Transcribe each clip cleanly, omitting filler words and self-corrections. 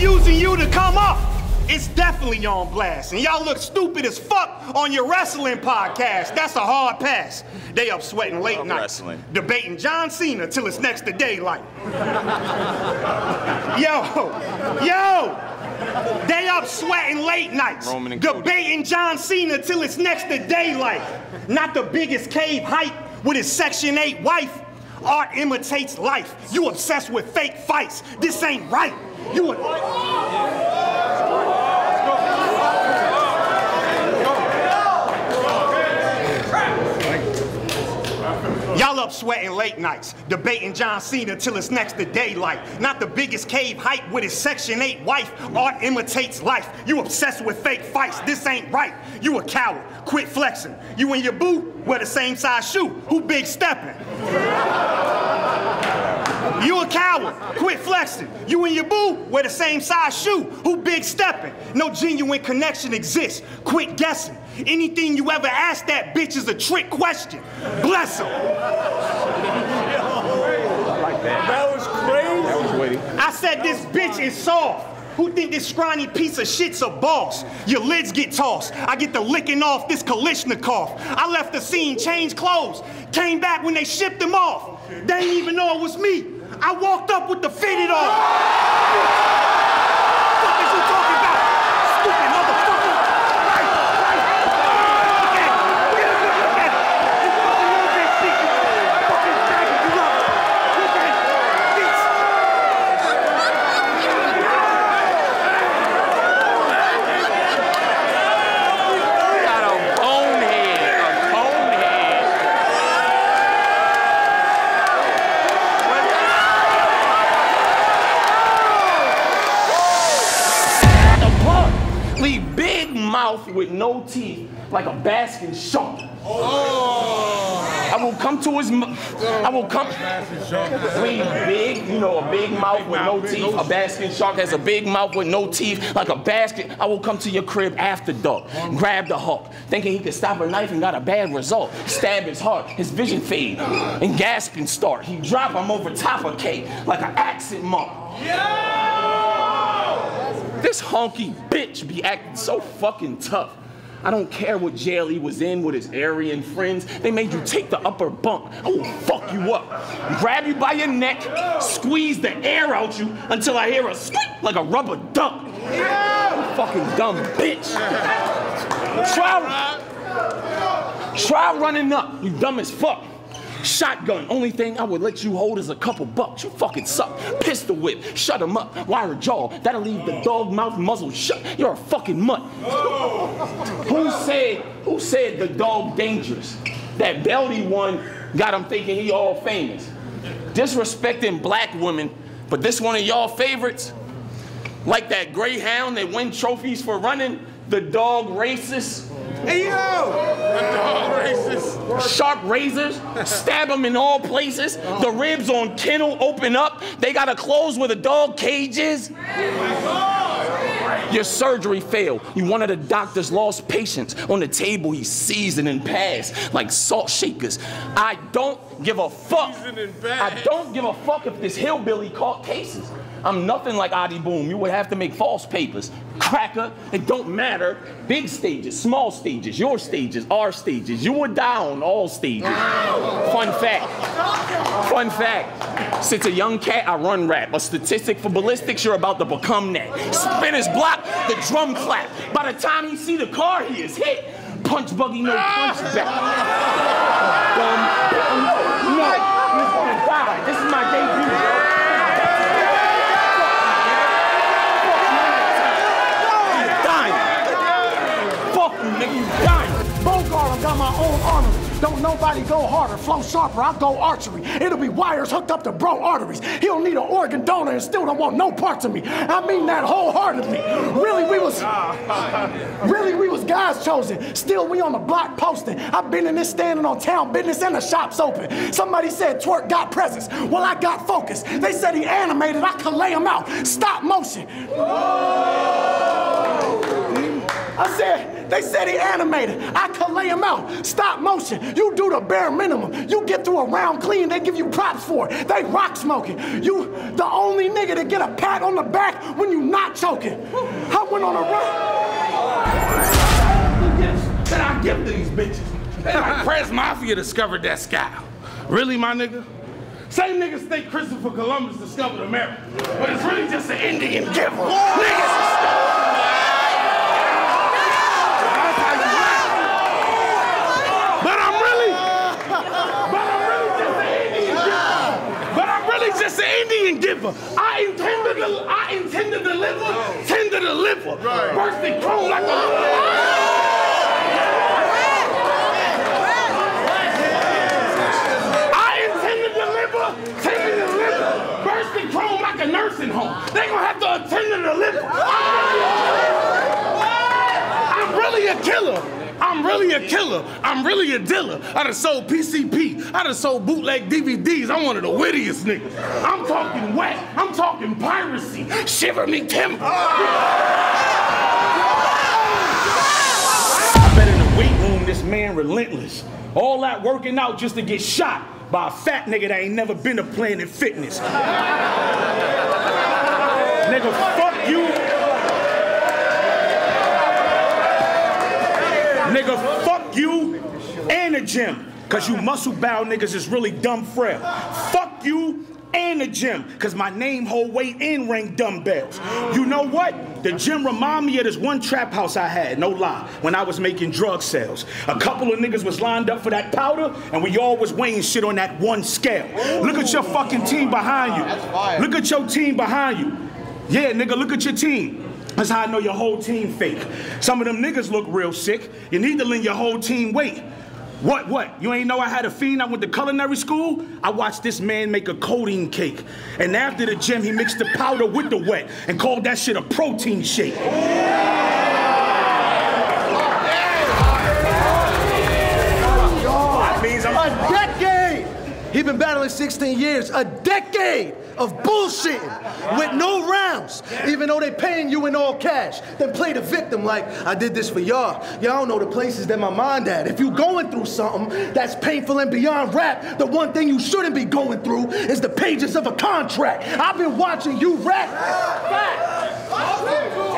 using you to come up. It's definitely on blast, and y'all look stupid as fuck on your wrestling podcast. That's a hard pass. They up sweating late nights, debating John Cena till it's next to daylight. Yo, they up sweating late nights, debating John Cena till it's next to daylight. Not the biggest cave hype with his Section 8 wife. Art imitates life. You obsessed with fake fights. This ain't right. You Y'all up sweating late nights, debating John Cena till it's next to daylight. Not the biggest cave hype with his Section 8 wife. Art imitates life. You obsessed with fake fights. This ain't right. You a coward. Quit flexing. You and your boo wear the same size shoe. Who big stepping? You a coward. Quit flexing. You and your boo wear the same size shoe. Who big stepping? No genuine connection exists. Quit guessing. Anything you ever ask that bitch is a trick question. Bless him. I like that. That was crazy. That was witty. I said this bitch is soft. Who think this scrawny piece of shit's a boss? Your lids get tossed. I get the licking off this Kalishnikov. I left the scene, changed clothes. Came back when they shipped him off. They didn't even know it was me. I walked up with the fitted on. With no teeth, like a basking shark. Oh. I will come to his. I will come. Clean, big, you know, a big mouth with no teeth. A basking shark has a big mouth with no teeth, like a basket. I will come to your crib after dark, grab the hawk, thinking he could stop a knife and got a bad result. Stab his heart, his vision fade, and gasp and start. He drop him over top of cake like an accent mark. This honky bitch be acting so fucking tough. I don't care what jail he was in with his Aryan friends. They made you take the upper bunk. I will fuck you up. Grab you by your neck, squeeze the air out you until I hear a squeak like a rubber duck. Yeah. Fucking dumb bitch. Try running up, you dumb as fuck. Shotgun, only thing I would let you hold is a couple bucks. You fucking suck. Pistol whip, shut him up. Wire jaw, that'll leave the dog mouth muzzle shut. You're a fucking mutt. Oh. Who said the dog dangerous? That belly one got him thinking he all famous. Disrespecting black women, but this one of y'all favorites? Like that greyhound that win trophies for running, the dog racist. Hey yo! The dog racist. Sharp razors, stab them in all places. The ribs on kennel open up. They gotta close where the dog cage is. Your surgery failed. You one of the doctors lost patients. On the table, he's seasoned and passed like salt shakers. I don't give a fuck. I don't give a fuck if this hillbilly caught cases. I'm nothing like Adi Boom. You would have to make false papers. Cracker, it don't matter. Big stages, small stages, your stages, our stages. You would die on all stages. Fun fact. Since a young cat, I run rap. A statistic for ballistics, you're about to become that. Spin his block, the drum clap. By the time he see the car, he is hit. Punch buggy, no punch back. He's gonna die. This is my debut. I got my own armory. Don't nobody go harder, flow sharper, I'll go archery. It'll be wires hooked up to bro arteries. He'll need an organ donor and still don't want no parts of me. I mean that wholeheartedly. Really, we was guys chosen. Still, we on the block posting. I've been in this standing on town business and the shop's open. Somebody said Twerk got presence. Well, I got focus. They said he animated, I could lay him out. Stop motion. Whoa. I said, they said he animated. I could lay him out. Stop motion. You do the bare minimum. You get through a round clean, they give you props for it. They rock smoking. You the only nigga to get a pat on the back when you not choking. I went on a run. Yes, and I give to these bitches. And like Press Mafia discovered that scowl. Really, my nigga? Same niggas think Christopher Columbus discovered America, but it's really just an Indian giver. Niggas is stupid. But I'm really just an Indian giver. I intend to deliver. Right. Bursting chrome like a. Like a nursing home. They gonna have to attend to the liver. I'm really a killer. I'm really a killer. I'm really a dealer. I done sold PCP. I done sold bootleg DVDs. I'm one of the wittiest niggas. I'm talking whack. I'm talking piracy. Shiver me timber. I bet in the weight room this man relentless. All that working out just to get shot by a fat nigga that ain't never been to Planet Fitness. Nigga, fuck you. Nigga, fuck you and the gym. Cause you muscle-bound niggas is really dumb frail. Fuck you and the gym. Cause my name hold weight and ring dumbbells. You know what? The gym remind me of this one trap house I had, no lie, when I was making drug sales. A couple of niggas was lined up for that powder, and we all was weighing shit on that one scale. Ooh. Look at your fucking team behind you. Look at your team behind you. Yeah, nigga, look at your team. That's how I know your whole team fake. Some of them niggas look real sick. You need to lend your whole team weight. What? You ain't know I had a fiend? I went to culinary school? I watched this man make a codeine cake. And after the gym, he mixed the powder with the wet and called that shit a protein shake. That means a decade! He been battling 16 years. A decade of bullshitting with no rounds, even though they paying you in all cash. Then play the victim like, I did this for y'all. Y'all don't know the places that my mind at. If you going through something that's painful and beyond rap, the one thing you shouldn't be going through is the pages of a contract. I've been watching you rap.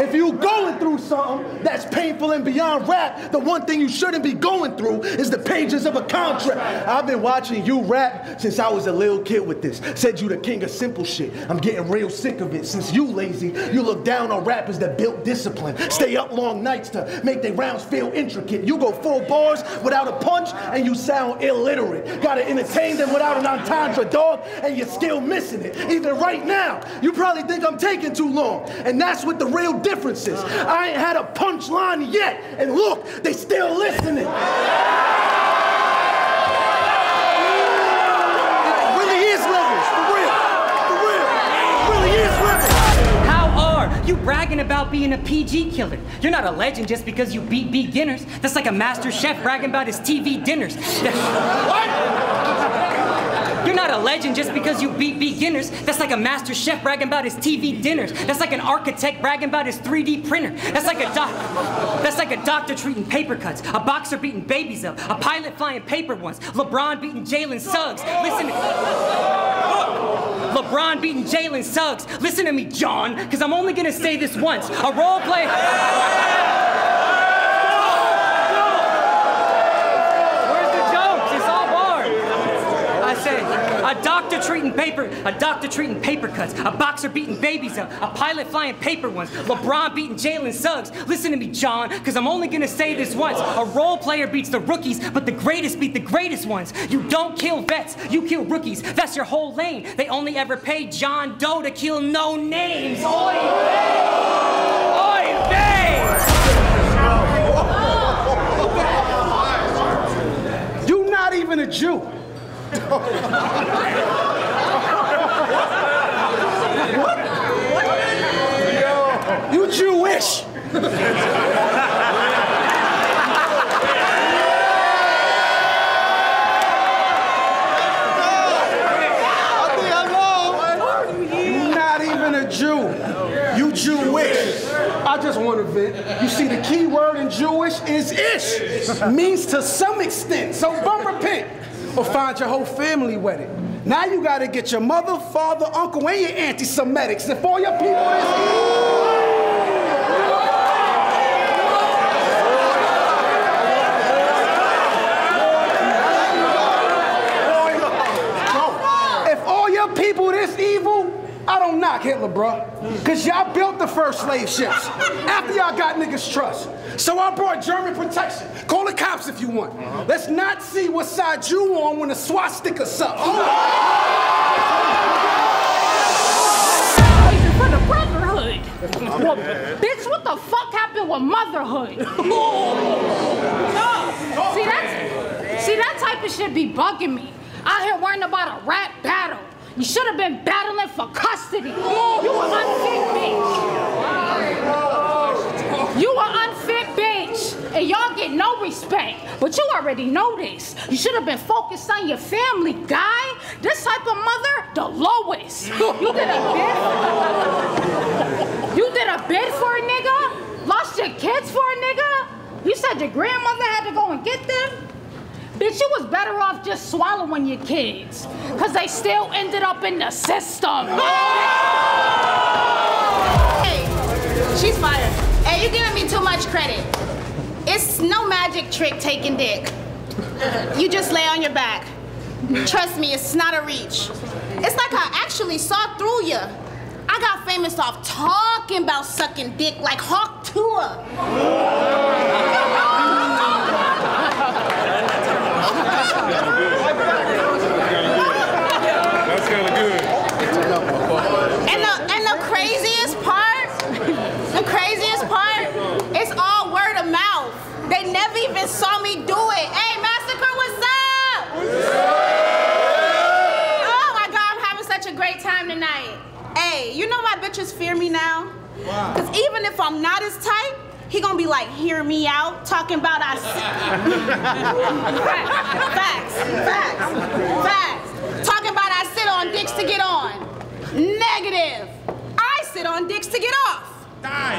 If you going through something that's painful and beyond rap, the one thing you shouldn't be going through is the pages of a contract. I've been watching you rap since I was a little kid with this. Said you the king of simple shit. I'm getting real sick of it. Since you lazy, you look down on rappers that built discipline. Stay up long nights to make their rounds feel intricate. You go full bars without a punch and you sound illiterate. Gotta entertain them without an entendre, dog, and you're still missing it. Even right now, you probably think I'm taking too long. And that's what the real difference is. I ain't had a punchline yet. And look, they still listening. You bragging about being a PG killer. You're not a legend just because you beat beginners. That's like a master chef bragging about his TV dinners. What? You're not a legend just because you beat beginners. That's like a master chef bragging about his TV dinners. That's like an architect bragging about his 3D printer. That's like a doc. That's like a doctor treating paper cuts, a boxer beating babies up, a pilot flying paper ones, LeBron beating Jalen Suggs. Listen to... LeBron beating Jalen Suggs. Listen to me, John, because I'm only gonna say this once. A role play. Where's the jokes? It's all barred. I said, a doctor treating paper cuts, a boxer beating babies up, a pilot flying paper ones, LeBron beating Jalen Suggs. Listen to me, John, because I'm only gonna say this once. A role player beats the rookies, but the greatest beat the greatest ones. You don't kill vets, you kill rookies. That's your whole lane. They only ever paid John Doe to kill no names. Oy vey! Oy vey! You not even a Jew. What? You Jewish. Not even a Jew. You Jewish. I just want to vent. You see, the key word in Jewish is ish. Means to some extent. So don't repent or find your whole family wedded. Now you got to get your mother, father, uncle, and your anti-Semitics. If all your people is... I don't knock Hitler, bruh, because y'all built the first slave ships after y'all got niggas' trust. So I brought German protection. Call the cops if you want. Let's not see what side you on when the swastika's up. For the brotherhood. Well, bitch, what the fuck happened with motherhood? No. See, that type of shit be bugging me. Out here worrying about a rap battle. You should have been battling for custody. You an unfit bitch. You an unfit bitch. And y'all get no respect. But you already know this. You should have been focused on your family, guy. This type of mother, the lowest. You did a bid. You did a bid for a nigga? Lost your kids for a nigga? You said your grandmother had to go and get them? Bitch, you was better off just swallowing your kids, cause they still ended up in the system. Hey, she's fired. Hey, you're giving me too much credit. It's no magic trick taking dick. You just lay on your back. Trust me, it's not a reach. It's like I actually saw through you. I got famous off talking about sucking dick like Hawk Tua. That's kind of good. And the craziest part, it's all word of mouth. They never even saw me do it. Hey, Massacre, what's up? Oh my God, I'm having such a great time tonight. Hey, you know why bitches fear me now? Because even if I'm not his type, he gonna be like, hear me out, talking about us. Facts. Talking about I sit on dicks to get on. Negative. I sit on dicks to get off. Die.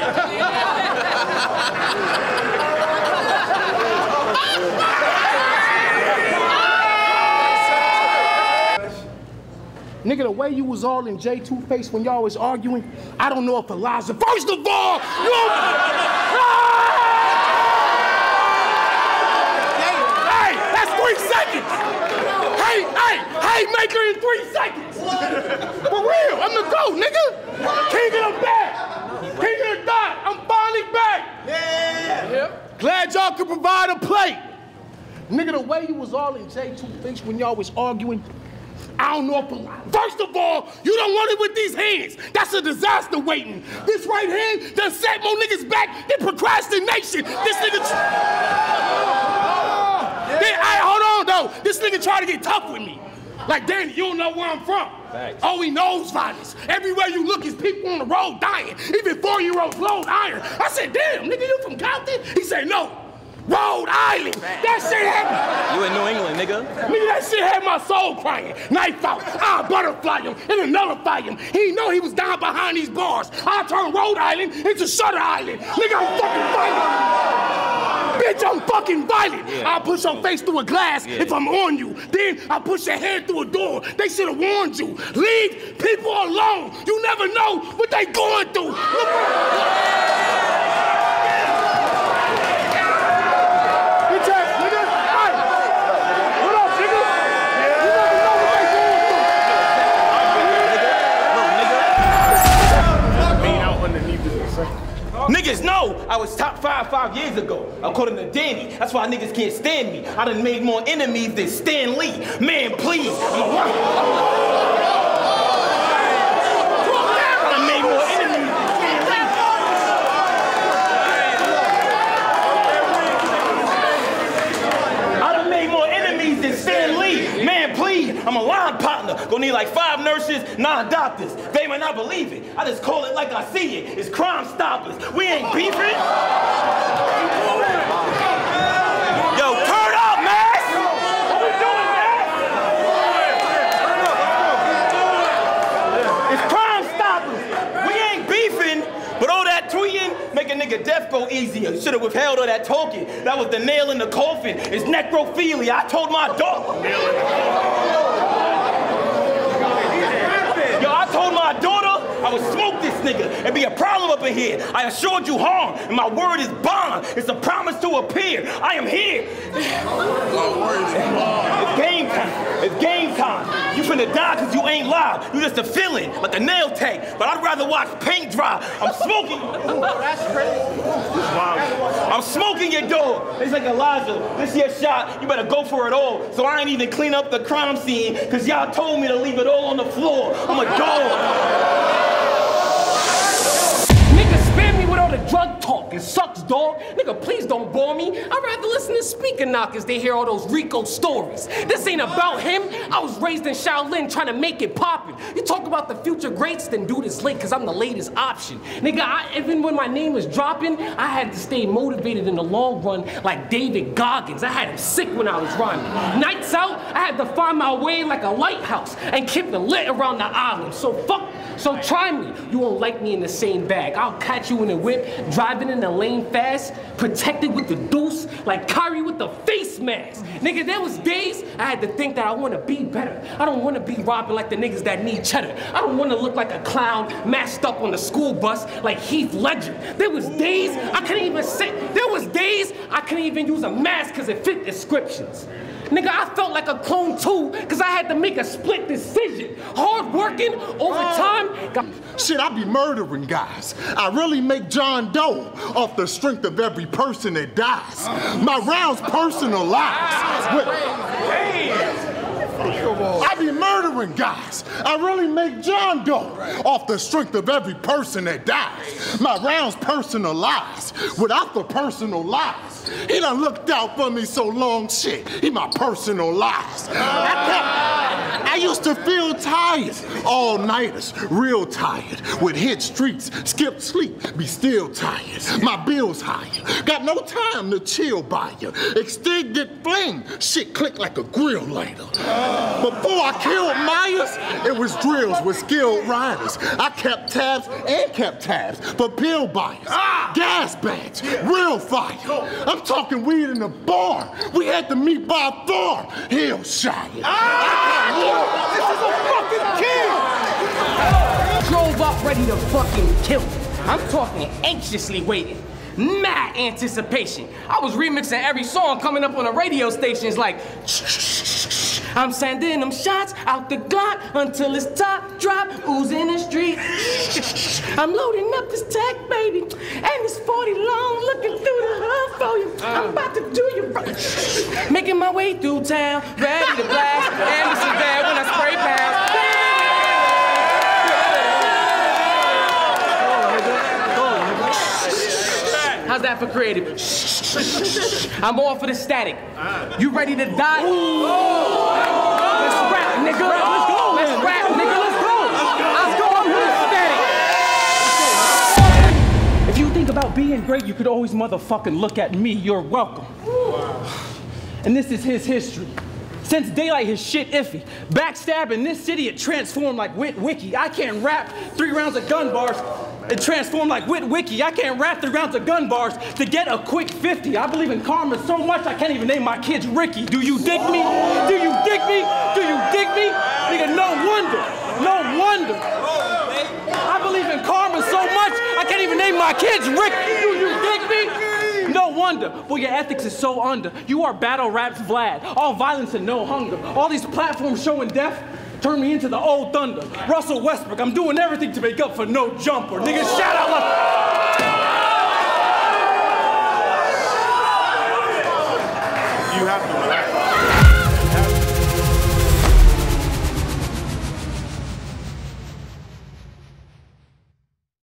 Nigga, the way you was all in J Two Face when y'all was arguing, I don't know if Eliza. First of all, you. Hey, make her in 3 seconds! For real, I'm the GOAT, nigga! What? King of the back! King of the dot! I'm finally back! Yeah! Yep. Glad y'all could provide a plate! Nigga, the way you was all in J2 Face when y'all was arguing, I don't know if... First of all, you don't want it with these hands! That's a disaster waiting! This right hand done set more niggas back than procrastination! This nigga... This nigga try to get tough with me. Like, Danny, you don't know where I'm from. Thanks. All he knows violence. Everywhere you look is people on the road dying. Even 4-year-olds load iron. I said, damn, nigga, you from Compton? He said, no, Rhode Island. Thanks. That shit happened. You in New England, nigga. Nigga, that shit had my soul crying. Knife out, I butterfly him and nullify him. He didn't know he was down behind these bars. I turned Rhode Island into Shutter Island. Nigga, I'm fucking fighting. Bitch, I'm fucking violent. Yeah. I'll push your face through a glass if I'm on you. Then I'll push your head through a door. They should have warned you. Leave people alone. You never know what they going through. Niggas know I was top 5 years ago, according to Danny. That's why niggas can't stand me. I done made more enemies than Stan Lee. Man, please. I done made more enemies than Stan Lee. I done made more enemies than Stan Lee. Man, please. I'm a line partner. Gonna need like 5 nurses, 9 doctors. They might not believe it. I just call it like I see it. It's Crime Stoppers. We ain't beefing. Yo, turn up, man! What we doing, man? It's Crime Stoppers. We ain't beefing, but all that tweeting make nigga death go easier. You should have withheld all that token. That was the nail in the coffin. It's necrophilia. I told my daughter. Yo, I told my daughter I would smoke this nigga and be a problem up in here. I assured you harm, and my word is bond. It's a promise to appear. I am here. My word is bond. It's game time. It's game time. You finna die cause you ain't live. You just a feeling, like a nail tank. But I'd rather watch paint dry. I'm smoking. Ooh, that's crazy. Wow. I'm smoking your door. It's like Elijah. This your shot. You better go for it all. So I ain't even clean up the crime scene cause y'all told me to leave it all on the floor. I'm a dog. Nigga spam me with all the drug talk. It sucks, dog. Nigga, please don't bore me. I'd rather listen to speaker knockers than hear all those Rico stories. This ain't about him. I was raised in Shaolin trying to make it poppin'. You talk about the future greats, then do this late, cause I'm the latest option. Nigga, even when my name was dropping, I had to stay motivated in the long run like David Goggins. I had him sick when I was rhyming. Nights out, I had to find my way like a lighthouse and keep the lit around the island. So try me. You won't like me in the same bag. I'll catch you in a whip, driving in the lane fast, protected with the deuce, like Kyrie with the face mask. Nigga, there was days I had to think that I want to be better. I don't want to be robbing like the niggas that need cheddar. I don't want to look like a clown masked up on the school bus like Heath Ledger. There was days I couldn't even say, there was days I couldn't even use a mask because it fit descriptions. Nigga, I felt like a clone too, cause I had to make a split decision. Hard working, overtime. Shit, I be murdering guys. I really make John Doe off the strength of every person that dies. My rounds personalized. I be murdering guys. I really make John Doe off the strength of every person that dies. My rounds personalized without the personal lies. He done looked out for me so long, shit. He my personal lies. I used to feel tired, all nighters, real tired. Would hit streets, skip sleep, be still tired. My bills higher, got no time to chill by you. Extended flame, shit click like a grill lighter. Before I killed Myers, it was drills with skilled riders. I kept tabs for pill buyers, gas bags, real fire. I'm talking weed in the bar. We had to meet by far, Hillshire. This is a fucking kill! Drove up ready to fucking kill me. I'm talking anxiously waiting. Mad anticipation. I was remixing every song coming up on the radio stations like I'm sending them shots out the Glock until it's top drop, oozing the street. I'm loading up this tech, baby, and this 40 long, looking through the hood for you. I'm about to do you right. Making my way through town, ready to blast. And this is bad when I spray past. How's that for creative? I'm all for the static. You ready to die? Let's rap, nigga. Let's go. Let's rap, nigga. Let's go. Let's go. I'm for the static. If you think about being great, you could always motherfucking look at me. You're welcome. And this is his history. Since daylight, his shit iffy. Backstabbing this city, it transformed like Wit Wiki. I can't rap 3 rounds of gun bars. It transformed like Wit Wiki. I can't rap 3 rounds of gun bars to get a quick 50. I believe in karma so much I can't even name my kids Ricky. Do you dig me? Do you dig me? Do you dig me? Nigga, no wonder. No wonder. I believe in karma so much I can't even name my kids Ricky. Do you dig me? No wonder, for your ethics is so under. You are battle raps Vlad, all violence and no hunger. All these platforms showing death turn me into the old thunder. Russell Westbrook, I'm doing everything to make up for no jumper. Nigga, shout out my... You have to relax.